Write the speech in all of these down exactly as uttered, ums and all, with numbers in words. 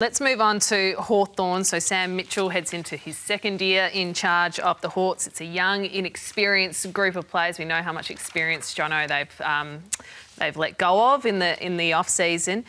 Let's move on to Hawthorn. So Sam Mitchell heads into his second year in charge of the Hawks. It's a young, inexperienced group of players. We know how much experience, Jono, they've um, they've let go of in the in the off season.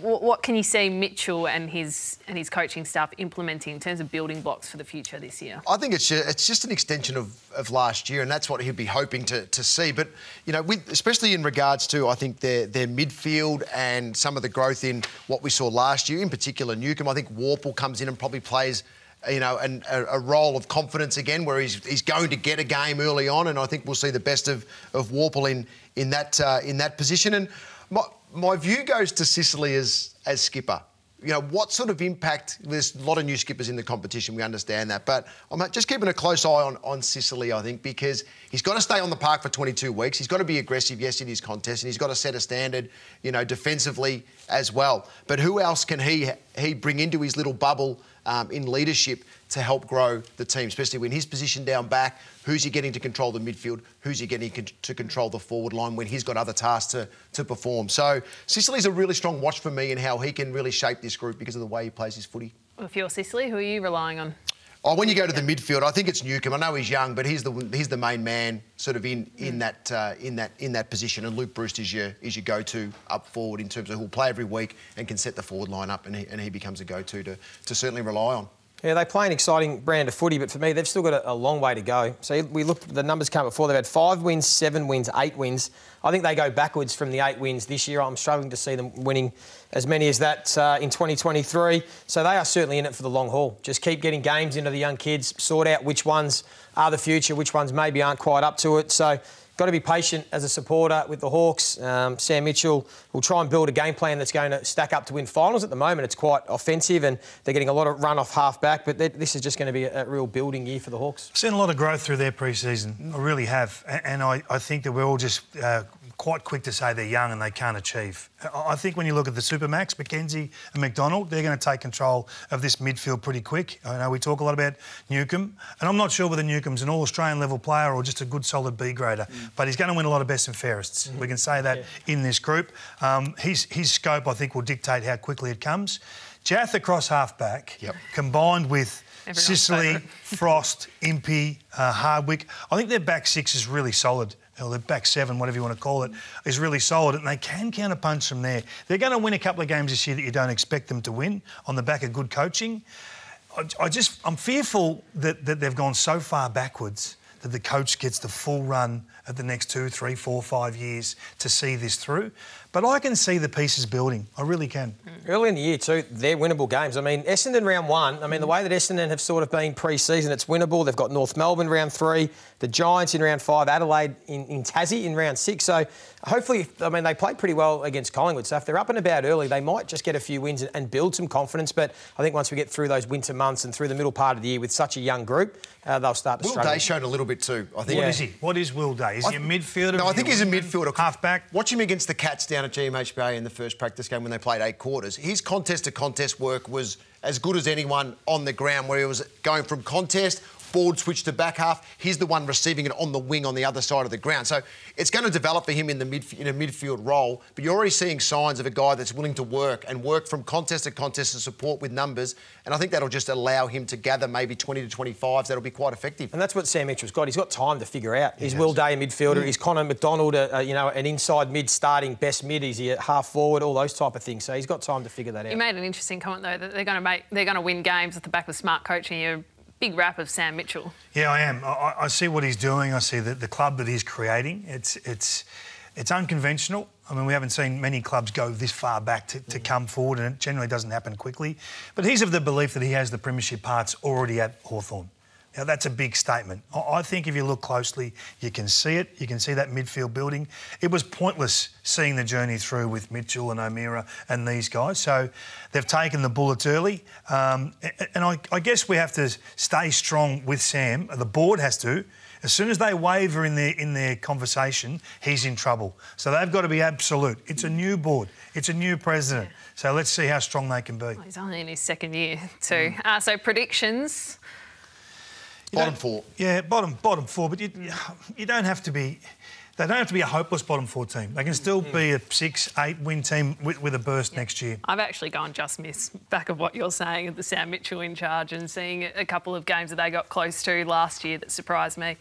What, what can you see Mitchell and his and his coaching staff implementing in terms of building blocks for the future this year? I think it's just, it's just an extension of, of last year, and that's what he'd be hoping to, to see. But you know, with, especially in regards to I think their their midfield and some of the growth in what we saw last year, in particular Newcombe. I think Worpel comes in and probably plays, you know, and a, a role of confidence again, where he's he's going to get a game early on, and I think we'll see the best of of Worpel in in that uh, in that position. And my, My view goes to Sicily as as skipper. You know, what sort of impact... There's a lot of new skippers in the competition, we understand that, but I'm just keeping a close eye on, on Sicily, I think, because he's got to stay on the park for twenty-two weeks. He's got to be aggressive, yes, in his contest, and he's got to set a standard, you know, defensively as well. But who else can he, he bring into his little bubble um, in leadership to help grow the team, especially when his position down back, who's he getting to control the midfield, who's he getting to control the forward line when he's got other tasks to, to perform. So Sicily's a really strong watch for me in how he can really shape this group because of the way he plays his footy. Well, if you're Sicily, who are you relying on? Oh, when you go to the midfield, I think it's Newcombe. I know he's young, but he's the he's the main man, sort of in in mm. that uh, in that in that position. And Luke Bruce is your is your go-to up forward in terms of who'll play every week and can set the forward line up, and he, and he becomes a go-to to to certainly rely on. Yeah, they play an exciting brand of footy, but for me, they've still got a, a long way to go. So we looked, the numbers came before. They've had five wins, seven wins, eight wins. I think they go backwards from the eight wins this year. I'm struggling to see them winning as many as that uh, in twenty twenty-three. So they are certainly in it for the long haul. Just keep getting games into the young kids, sort out which ones are the future, which ones maybe aren't quite up to it. So got to be patient as a supporter with the Hawks. Um, Sam Mitchell will try and build a game plan that's going to stack up to win finals. At the moment, it's quite offensive and they're getting a lot of run off half-back, but this is just going to be a, a real building year for the Hawks. I've seen a lot of growth through their pre-season. Mm. I really have. And I, I think that we're all just uh, quite quick to say they're young and they can't achieve. I think when you look at the Supermax, McKenzie and McDonald, they're going to take control of this midfield pretty quick. I know we talk a lot about Newcombe, and I'm not sure whether Newcombe's an all-Australian-level player or just a good, solid B-grader. Mm. But he's going to win a lot of best and fairests. Mm-hmm. We can say that yeah. in this group. Um, his, his scope, I think, will dictate how quickly it comes. Jath across half-back, yep. combined with Everyone's Sicily, Frost, Impey, uh, Hardwick. I think their back six is really solid. Or their back seven, whatever you want to call it, is really solid, and they can counter-punch from there. They're going to win a couple of games this year that you don't expect them to win on the back of good coaching. I, I just, I'm fearful that, that they've gone so far backwards that the coach gets the full run at the next two, three, four, five years to see this through. But I can see the pieces building. I really can. Early in the year too, they're winnable games. I mean, Essendon round one, I mean, the way that Essendon have sort of been pre-season, it's winnable. They've got North Melbourne round three, the Giants in round five, Adelaide in, in Tassie in round six. So hopefully, I mean, they played pretty well against Collingwood. So if they're up and about early, they might just get a few wins and, and build some confidence. But I think once we get through those winter months and through the middle part of the year with such a young group, uh, they'll start to Will struggle. Will Day showed a little bit too, I think. Yeah. What is he? What is Will Day? Is I he a midfielder? No, I think he's a midfielder. Half-back. Watch him against the Cats down at G M H B A in the first practice game when they played eight quarters. His contest-to-contest work was as good as anyone on the ground, where he was going from contest, forward switch to back half. He's the one receiving it on the wing on the other side of the ground. So it's going to develop for him in the midf in a midfield role, but you're already seeing signs of a guy that's willing to work and work from contest to contest to support with numbers, and I think that'll just allow him to gather maybe twenty to twenty-fives. That'll be quite effective. And that's what Sam Mitchell's got. He's got time to figure out. He's Will Day a midfielder. Mm. He's Connor McDonald, a, a, you know, an inside mid starting best mid. Is he a half forward? All those type of things. So he's got time to figure that out. You made an interesting comment though that they're going to make they're going to win games at the back with smart coaching. You're big rap of Sam Mitchell. Yeah, I am. I, I see what he's doing. I see the, the club that he's creating. It's it's it's unconventional. I mean, we haven't seen many clubs go this far back to, to come forward, and it generally doesn't happen quickly. But he's of the belief that he has the premiership parts already at Hawthorn. Now, that's a big statement. I think if you look closely, you can see it. You can see that midfield building. It was pointless seeing the journey through with Mitchell and O'Meara and these guys. So they've taken the bullets early. Um, and I, I guess we have to stay strong with Sam. The board has to. As soon as they waver in their, in their conversation, he's in trouble. So they've got to be absolute. It's a new board. It's a new president. So let's see how strong they can be. Well, he's only in his second year too. Mm. Uh, so predictions... You bottom four. Yeah, bottom bottom four, but you, you don't have to be... they don't have to be a hopeless bottom four team. They can still mm-hmm. be a six, eight win team with, with a burst yeah. next year. I've actually gone just miss back of what you're saying of the Sam Mitchell in charge and seeing a couple of games that they got close to last year that surprised me.